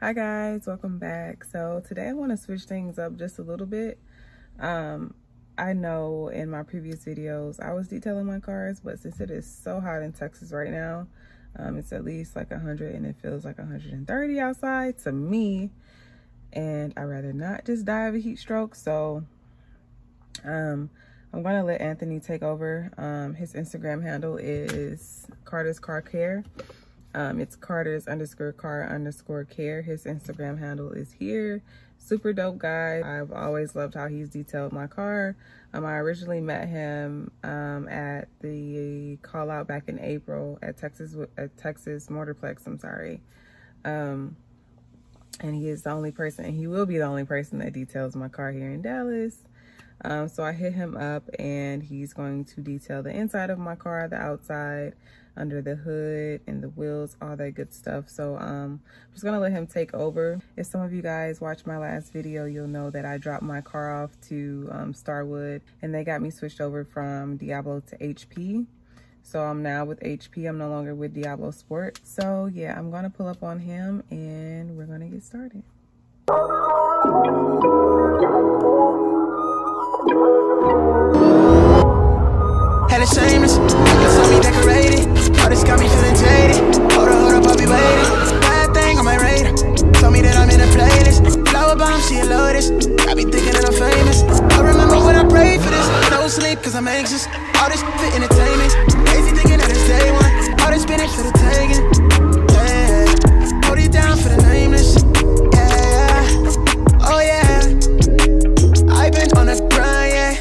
Hi guys, welcome back. So today I want to switch things up just a little bit. I know in my previous videos I was detailing my cars, but since it is so hot in Texas right now, it's at least like 100 and it feels like 130 outside to me, and I'd rather not just die of a heat stroke. So I'm gonna let Anthony take over. His Instagram handle is Carter's Car Care. It's Carter's_car_care. His Instagram handle is here. Super dope guy. I've always loved how he's detailed my car. I originally met him at the call out back in April at Texas Motorplex. I'm sorry. And he is the only person, and he will be the only person that details my car here in Dallas. So I hit him up and he's going to detail the inside of my car, the outside, under the hood and the wheels, all that good stuff. So I'm just gonna let him take over. If some of you guys watched my last video, you'll know that I dropped my car off to Starwood and they got me switched over from Diablo to HP. So I'm now with HP, I'm no longer with Diablo Sport. So yeah, I'm gonna pull up on him and we're gonna get started. Hella shameless, so me decorated. All this got me feeling jaded. Hold up, I'll be waiting. Bad thing on my radar. Told me that I'm in a playlist. Flower bomb, she love this. I be thinking that I'm famous. I remember when I prayed for this. No sleep, cause I'm anxious. All this for entertainment. Crazy thinking that it's day one. All this spinach for the taking. Yeah. Hold it down for the nameless. Yeah. Oh yeah. I've been on a grind, yeah.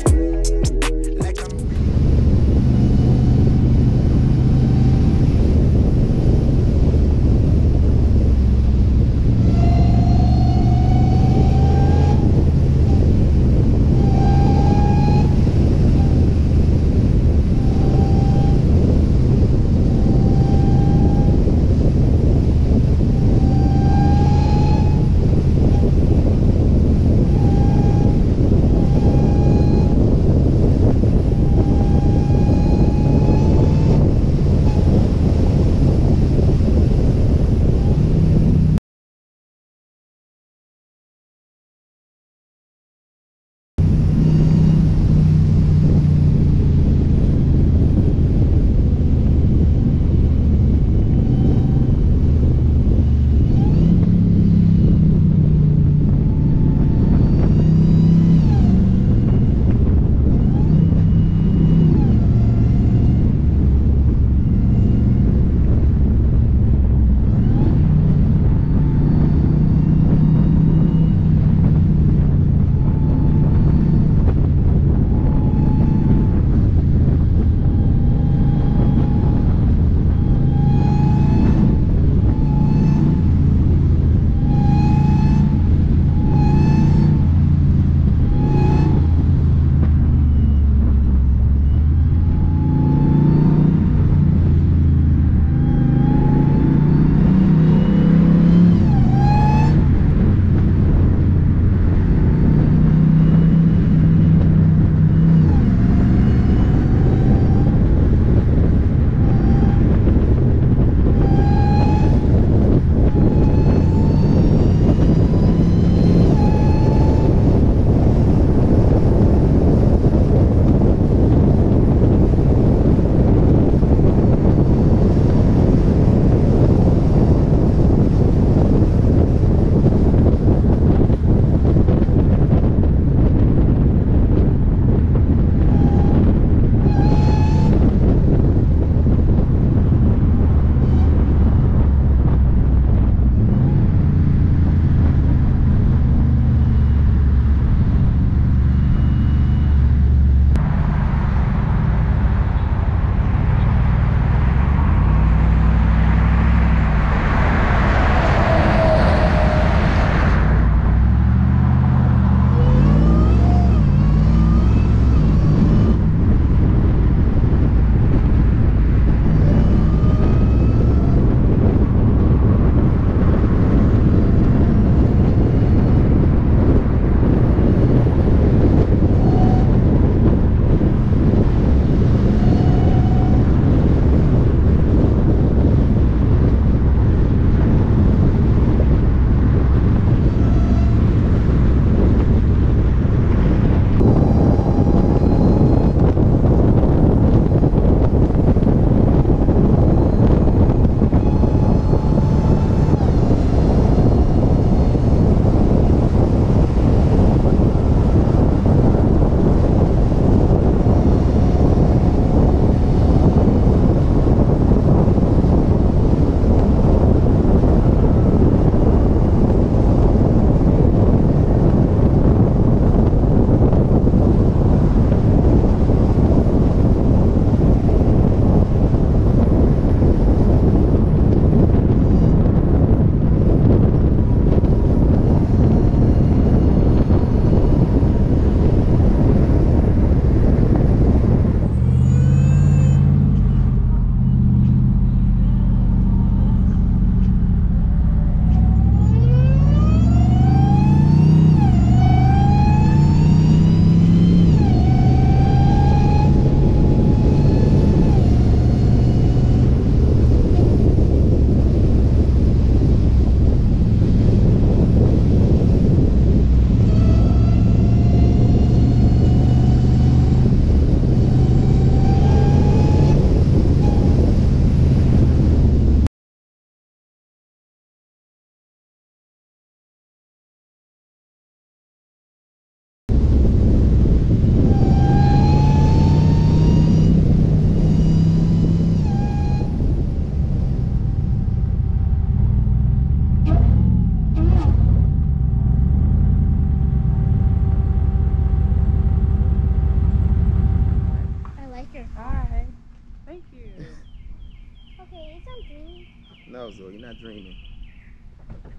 screaming.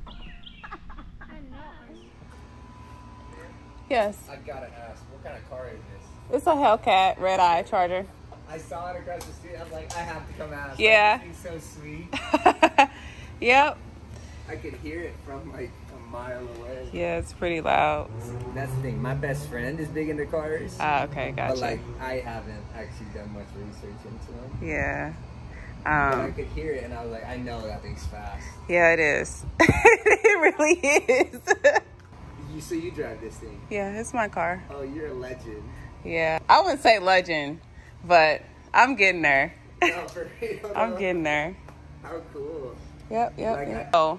I know. Yes. I gotta ask, what kind of car is this? It's a Hellcat Red Eye Charger. I saw it across the street. I'm like, I have to come out. Yeah. It's so sweet. Yep. I could hear it from like a mile away. Yeah, it's pretty loud. That's the thing. My best friend is big into cars. Ah, okay, gotcha. But like, I haven't actually done much research into them. Yeah. I could hear it, and I was like, I know that thing's fast. Yeah, it is. It really is. So you drive this thing? Yeah, it's my car. Oh, you're a legend. Yeah, I wouldn't say legend, but I'm getting there. No, for real, I'm getting there. How cool. Yep, yep. Like, yep. I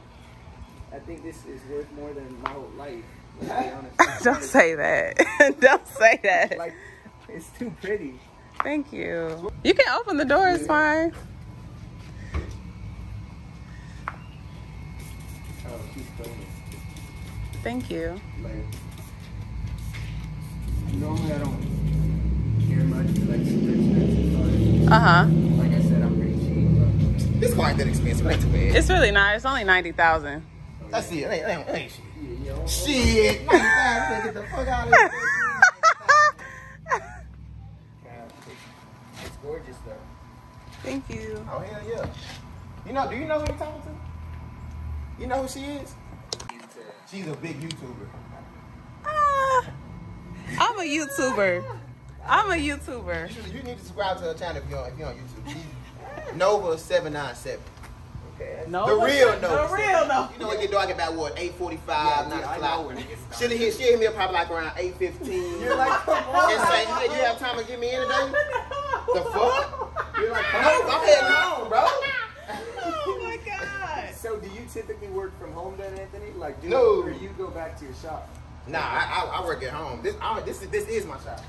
think this is worth more than my whole life. Let's be honest. Don't say that. Don't say that. Like, it's too pretty. Thank you. You can open the door, it's fine. Oh, she's filming. Thank you. Like, normally I don't care much for like super expensive cars. Like I said, I'm pretty cheap. But this car ain't that expensive. Like, it's really not. It's only 90,000. That's it. Ain't shit. Yeah, shit. 90,000. Get the fuck out of here. It's gorgeous though. Thank you. Oh hell yeah. You know? Do you know who you're talking to? You know who she is? She's a big YouTuber. I'm a YouTuber. I'm a YouTuber. You need to subscribe to her channel if you're on YouTube. She's Nova 797. Okay. Nova, the real Nova. The real Nova. You know what? Your dog get back what 8:45, 9 o'clock. She hit me up probably like around 8:15. You're like, come on. And say, hey, you have time to get me in today? No. The fuck? You're like, no, I'm heading home, bro. So do you typically work from home then, Anthony? Like, no. Or you go back to your shop? Nah, I work at home. This is my shop.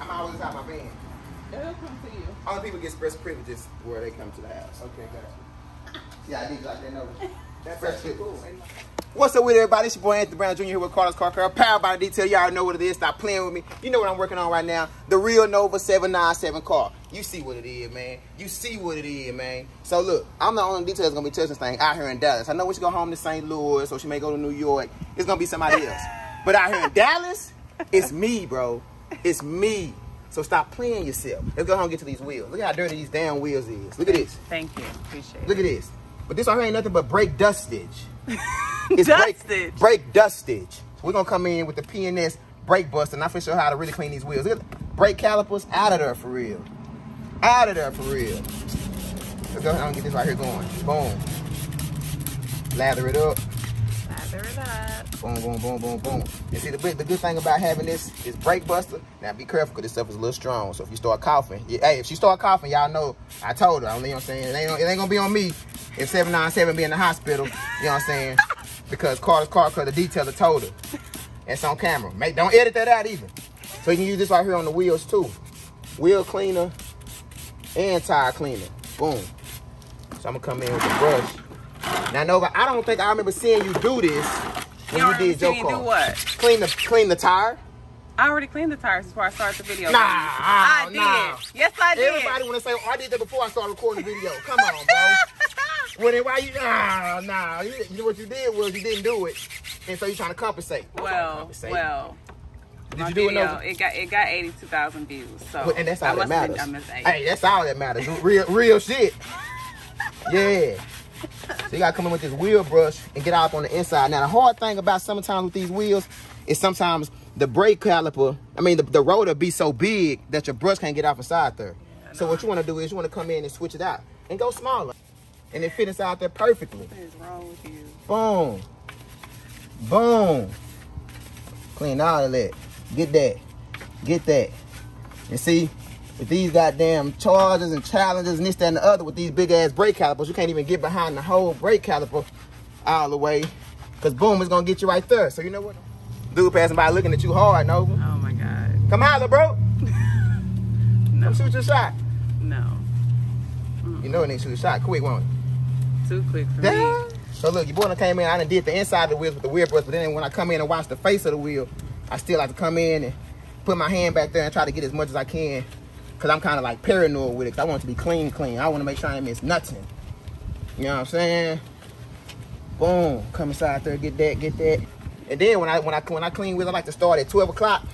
I'm always out my van. It'll come to you. Only people get express privileges where they come to the house. Okay, gotcha. Yeah, I need like that notice. That's actually cool. What's up with everybody? It's your boy Anthony Brown Jr. here with Carter's Car Care. Powered by the Detail. Y'all know what it is. Stop playing with me. You know what I'm working on right now. The real Nova 797 car. You see what it is, man. You see what it is, man. So look, I'm the only detail that's going to be touching this thing out here in Dallas. I know when she go home to St. Louis or she may go to New York, it's going to be somebody else. But out here in Dallas, it's me, bro. It's me. So stop playing yourself. Let's go home and get to these wheels. Look how dirty these damn wheels is. Look at this. Thank you. Appreciate it. Look at this. But this right here ain't nothing but brake dustage. It's brake dustage. So we're gonna come in with the PNS brake buster, and I'm finna show how to really clean these wheels. Look at the brake calipers out of there for real. Out of there for real. Let's go ahead and get this right here going. Boom. Lather it up. Lather it up. Boom, boom, boom, boom, boom. And see the good thing about having this is brake buster. Now be careful because this stuff is a little strong. So if you start coughing, hey, if she start coughing, y'all know I told her. You know what I'm saying? It ain't gonna be on me if 797 be in the hospital. You know what I'm saying? Because Carter's Car Care, the detailer told her. It's on camera. Don't edit that out either. So you can use this right here on the wheels too. Wheel cleaner and tire cleaner. Boom. So I'm gonna come in with the brush. Now Nova, I don't think I remember seeing you do this when you did your car. Do what? Clean the tire. I already cleaned the tires before I started the video. Nah, I did. Nah. Yes, I did. Everybody wanna say, oh, I did that before I started recording the video. Come on, bro. What you did was you didn't do it, and so you're trying to compensate. Well, did you do it? No, it got 82,000 views. So and that's all that matters. Hey, that's all that matters. Real shit. Yeah. So you gotta come in with this wheel brush and get out on the inside. Now the hard thing about sometimes with these wheels is sometimes the brake caliper, the rotor be so big that your brush can't get off inside there. Yeah, so what you want to do is you want to come in and switch it out and go smaller. And it fits out there perfectly. What is wrong with you? Boom. Boom. Clean all of that. Get that. Get that. And see, with these goddamn charges and challenges and this, that, and the other, with these big ass brake calipers, you can't even get behind the whole brake caliper all the way. Because boom, it's going to get you right there. So you know what? Dude passing by looking at you hard, Nova. Oh my God. Come holler, bro. No. Come shoot your shot. No. You know it needs to shoot a shot. Quick, won't it? Too quick for me. So look, your boy done came in. I done did the inside of the wheels with the wheel brush, but then when I come in and watch the face of the wheel, I still like to come in and put my hand back there and try to get as much as I can, because I'm kind of like paranoid with it, because I want it to be clean. I want to make sure I ain't miss nothing. You You know what I'm saying? Boom, come inside there, get that, get that. And then when I clean wheels, I like to start at 12 o'clock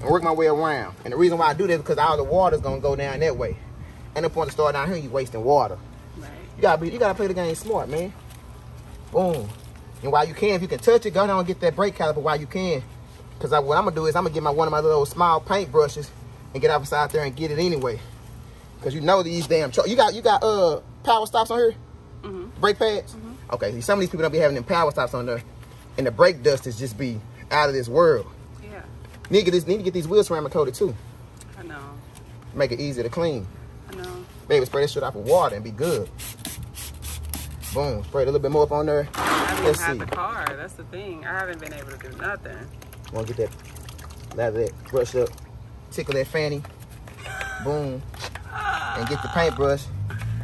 and work my way around. And the reason why I do that is because all the water's gonna go down that way. And the point to start down here, you wasting water. Right. You gotta play the game smart, man. Boom. And while you can, if you can touch it, go down and get that brake caliper while you can. Because what I'm gonna do is I'm gonna get one of my little small paint brushes and get outside there and get it anyway. Because you know these damn trucks. You got power stops on here? Mm-hmm. Brake pads? Mm-hmm. Okay, some of these people don't be having them power stops on there, and the brake dust is just be out of this world. Yeah. Need to get these wheels ceramic coated too. I know. Make it easy to clean. I know. Baby, spray this shit off with water and be good. Boom, spray it a little bit more up on there. I don't have the car, that's the thing. I haven't been able to do nothing. Wanna get that, lather that brush up, tickle that fanny, boom, and get the paintbrush,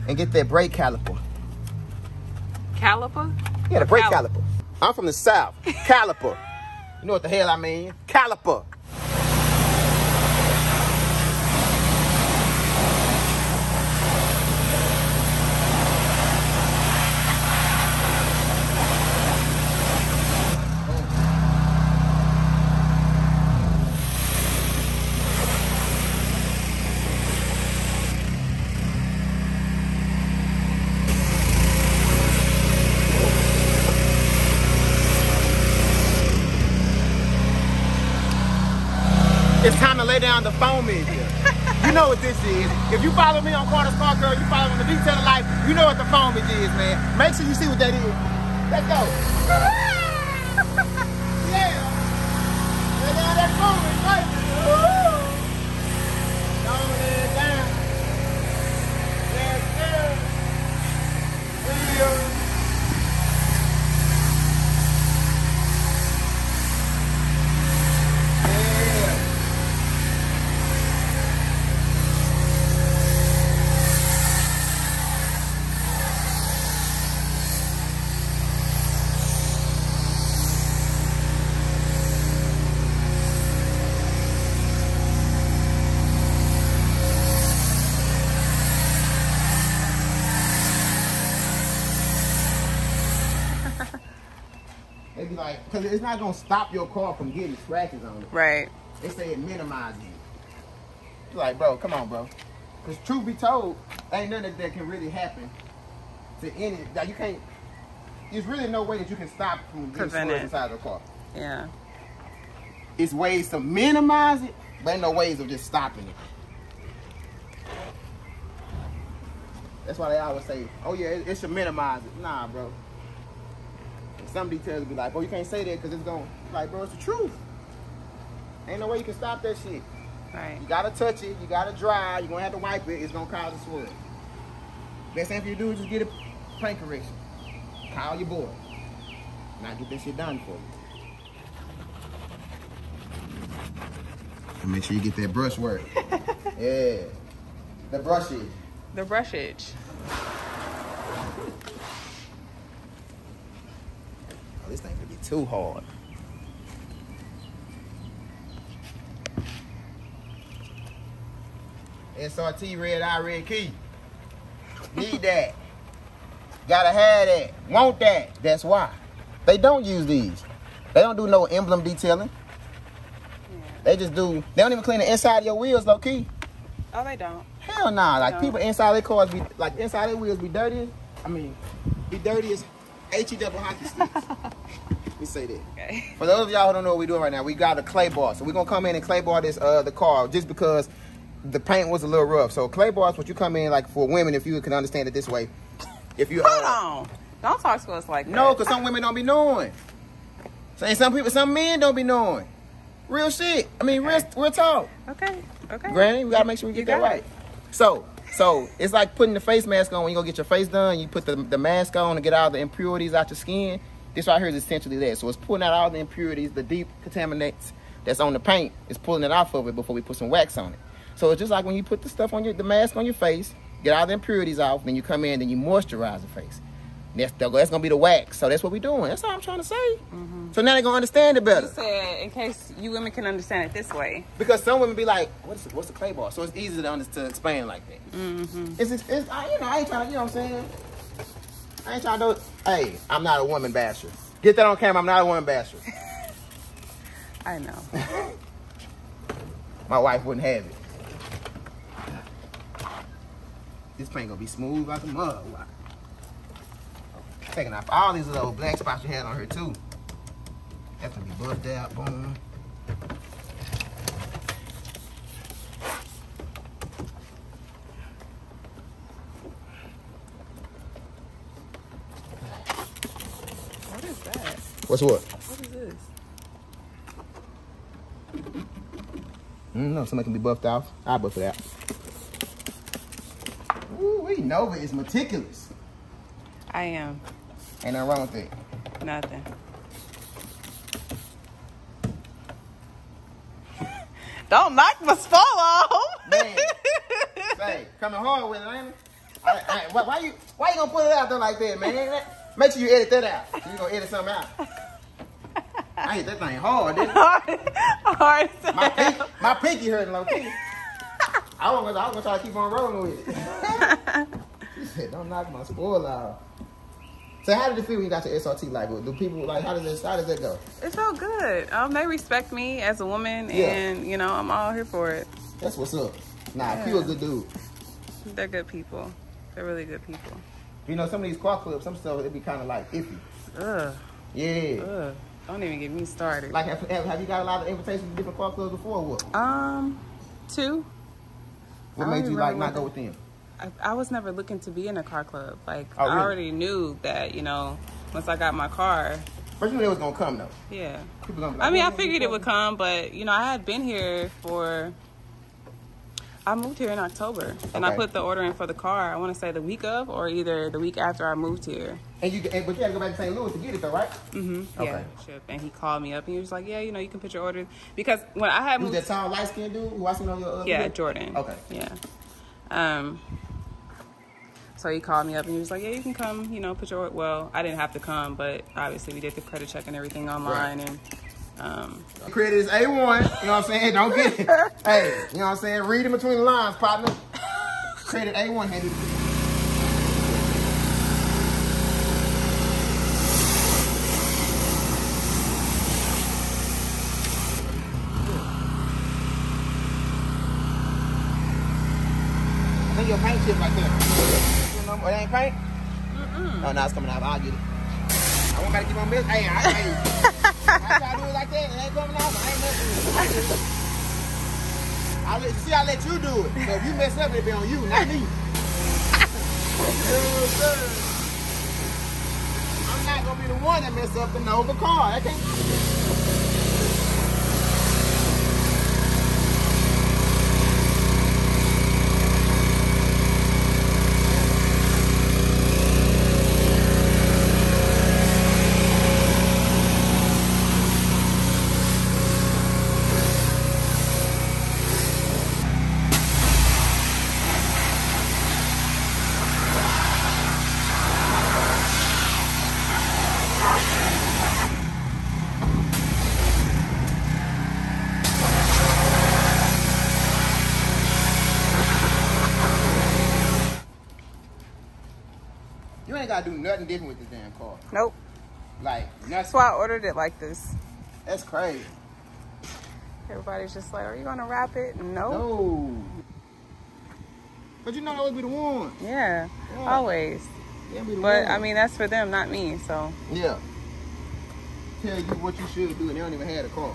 and get that brake caliper. Caliper? Yeah, the brake caliper. I'm from the South. Caliper. You know what the hell I mean. Caliper. It's time to lay down the foam media. You know what this is. If you follow me on Carter's Car Care, you follow me on the Detailer Life, you know what the foam media is, man. Make sure you see what that is. Let's go. Yeah. Lay down that foam media, baby. Don't lay it down. Yes, sir. Video. It'd be like, because it's not going to stop your car from getting scratches on it. Right. They say it minimizes it. You're like, bro, come on, bro. Because truth be told, ain't nothing that can really happen to any, like you can't, there's really no way that you can stop from getting scratches inside your car. Yeah. It's ways to minimize it, but ain't no ways of just stopping it. That's why they always say, oh yeah, it should minimize it. Nah, bro. Some details be like, oh, you can't say that because it's going to, like, bro, it's the truth. Ain't no way you can stop that shit. Right. You got to touch it. You got to dry. You're going to have to wipe it. It's going to cause a swirl. Best thing for you to do is just get a paint correction. Call your boy. And I'll get that shit done for you. And make sure you get that brush work. Yeah. The brushage. The brushage. This thing could be too hard. SRT, red eye, red key. Need that. Gotta have that. Want that. That's why. They don't use these. They don't do no emblem detailing. Yeah. They don't even clean the inside of your wheels, low key. Oh, they don't. Hell nah. Like, people inside their cars be, like, inside their wheels be dirty. I mean, be dirty as H-E-double hockey sticks. Let me say that. Okay. For those of y'all who don't know what we're doing right now, we got a clay bar. So we're going to come in and clay bar this the car just because the paint was a little rough. So clay bars, what you come in, like for women, if you can understand it this way. If you Hold on. Don't talk to us like that. No, because some women don't be knowing. Some men don't be knowing. Real shit. I mean, real talk. Okay. Okay. Granny, we got to make sure we get that right. So it's like putting the face mask on when you go get your face done. You put the mask on to get all the impurities out your skin. This right here is essentially that. So it's pulling out all the impurities, the deep contaminants that's on the paint. It's pulling it off of it before we put some wax on it. So it's just like when you put the stuff on the mask on your face, get all the impurities off, then you come in, then you moisturize the face. That's gonna be the wax. So that's what we're doing. That's all I'm trying to say. Mm-hmm. So now they're gonna understand it better. You said in case you women can understand it this way. Because some women be like, what's the clay bar? So it's easy to explain like that. Mm-hmm. It's you know, I ain't trying to, you know what I'm saying? I ain't trying to do it. Hey, I'm not a woman basher. Get that on camera. I'm not a woman basher. I know. My wife wouldn't have it. This paint gonna be smooth like a mud. Taking off all these little black spots you had on her too. That's gonna be buffed out, boom. What is that? What's what? What is this? No, somebody can be buffed off. I'll buff it out. Ooh-wee, Nova is meticulous. I am. Ain't nothing wrong with it. Nothing. Don't knock my spot off. Man, say, coming hard with it, ain't it? Why you gonna put it out there like that, man? Make sure you edit that out. You gonna edit something out. I hit that thing hard, didn't it? Hard. My pinky hurting low key. I was gonna try to keep on rolling with it. She said, "Don't knock my spoil off." So how did it feel when you got to SRT? Like, do people like how does that go? It felt good. They respect me as a woman, and you know I'm all here for it. That's what's up. Nah, Pure good dude. They're good people. They're really good people. You know, some of these car clubs, some stuff it be kind of like iffy. Ugh. Yeah. Ugh. Don't even get me started. Like, have you got a lot of invitations to different car clubs before? Or what? 2. What made you like not go with them? I was never looking to be in a car club. Like, oh, really? I already knew that, you know, once I got my car. But you knew it was going to come, though. Yeah. People gonna be like, I mean, I figured it would come, but, you know, I had been here for... I moved here in October, and I put the order in for the car, I want to say the week of or either the week after I moved here. But you had to go back to St. Louis to get it, though, right? Mm-hmm. Okay. Yeah. And he called me up, and he was like, yeah, you know, you can put your order. Because when I had moved... Was that tall, light-skinned dude who I seen on your... yeah, Jordan. Okay. Yeah. So he called me up and he was like, yeah, you can come, you know, put your, well, I didn't have to come, but obviously we did the credit check and everything online. Right. And, credit is A1, you know what I'm saying? Don't get it. Hey, you know what I'm saying? Read in between the lines, partner. Credit A1 handed. Your paint chip right there. Oh, that ain't paint? Mm-mm. No, it's coming out. I'll get it. I won't gotta keep on missing. Hey, I try to do it like that. It ain't coming out. I ain't messing with it. I let you do it. So if you mess up, it'll be on you, not me. I'm not gonna be the one that mess up the Nova car. That can't happen. I do nothing different with this damn car. Nope. Like nothing. That's why I ordered it like this. That's crazy. Everybody's just like, are you gonna wrap it? No. No. But you know I always be the one. Yeah. Always. But I mean that's for them, not me, so. Yeah. Tell you what you should do and they don't even have a car.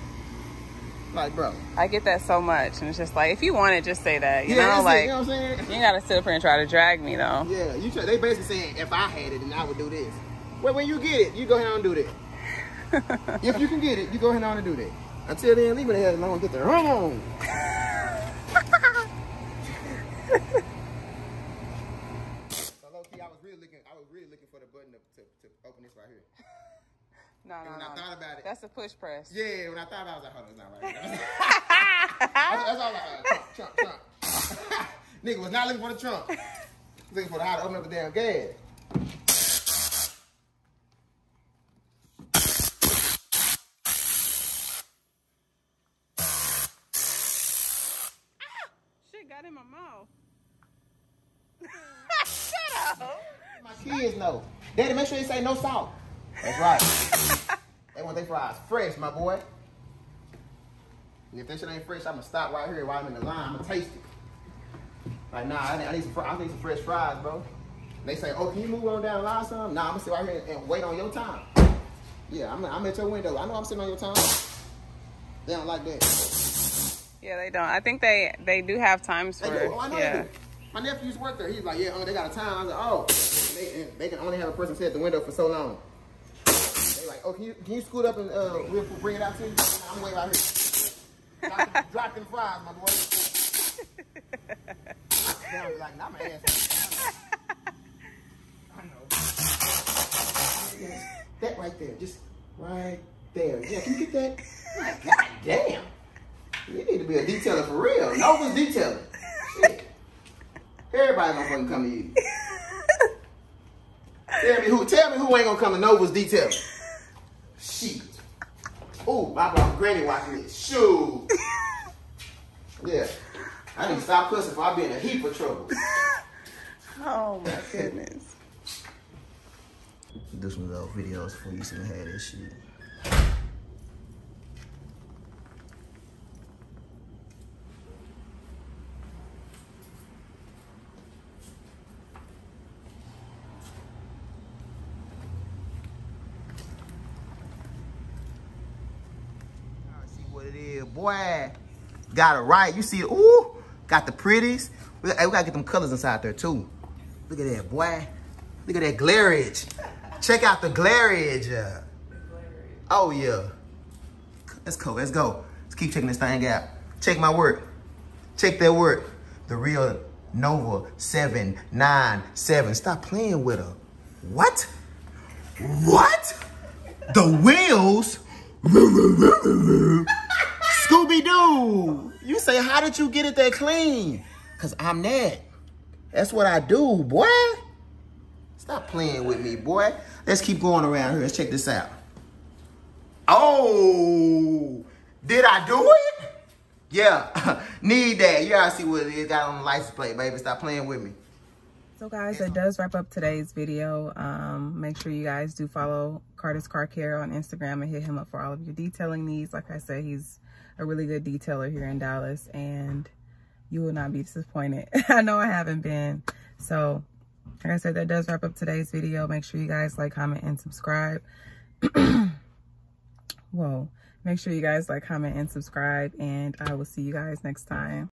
Like, bro. I get that so much, and it's just like, if you want it, just say that. You know, like, you know what I'm saying? You gotta sit up here and try to drag me, though. Yeah, they basically saying, if I had it, then I would do this. Well, when you get it, you go ahead on and do that. If you can get it, you go ahead on and do that. Until then, leave it the hell alone and get the run on. So, low key, I was really looking for the button to open this right here. No, when I thought about it. That's a push press. Yeah, when I thought about it, I was like, hold on, it's not right. That's all like, Trump. Nigga was not looking for the Trump. Looking for the how to open up the damn gas. Shit got in my mouth. Shut up. let my kids know. Daddy, make sure you say no salt. That's right. They want their fries fresh, my boy. And if that shit ain't fresh, I'm going to stop right here while I'm in the line. I'm going to taste it. Like, nah, I need some fresh fries, bro. And they say, oh, can you move on down the line some? Nah, I'm going to sit right here and wait on your time. Yeah, I'm at your window. I know I'm sitting on your time. They don't like that. Yeah, they don't. I think they do have times for it. Oh, I know they do. My nephews work there. He's like, yeah, oh, they got a time. I was like, oh, they can only have a person sit at the window for so long. They like, oh, can you scoot up and we'll bring it out to you? I'm waiting out here. Drop them fries, my boy. I was like, nah, my ass. I know. That right there, just right there. Yeah, can you get that? Like, God damn. You need to be a detailer for real. Nova's detailer. Shit. Everybody's gonna fucking come to you. Tell me who ain't gonna come to Nova's detail. Shit. Ooh, my granny watching this. Shoot. Yeah. I need to stop cussing before I be in a heap of trouble. Oh my goodness. This was old videos before you seen had this shit. Boy, got it right. You see it. Ooh, got the pretties. Hey, we gotta get them colors inside there too. Look at that, boy. Look at that glare-age. Check out the glare-age. Oh yeah. Let's go. Let's go. Let's keep checking this thing out. Check my work. Check that work. The real Nova 797. Stop playing with her. What? What? The wheels. Scooby-Doo, you say, how did you get it that clean? Because I'm that. That's what I do, boy. Stop playing with me, boy. Let's keep going around here. Let's check this out. Oh, did I do it? Yeah, need that. You gotta see what it is. Got on the license plate, baby. Stop playing with me. So guys, that does wrap up today's video. Make sure you guys do follow Carter's Car Care on Instagram and hit him up for all of your detailing needs. Like I said, he's a really good detailer here in Dallas and you will not be disappointed. I know I haven't been. So like I said, that does wrap up today's video. Make sure you guys like, comment, and subscribe. Whoa. Make sure you guys like, comment, and subscribe, and I will see you guys next time.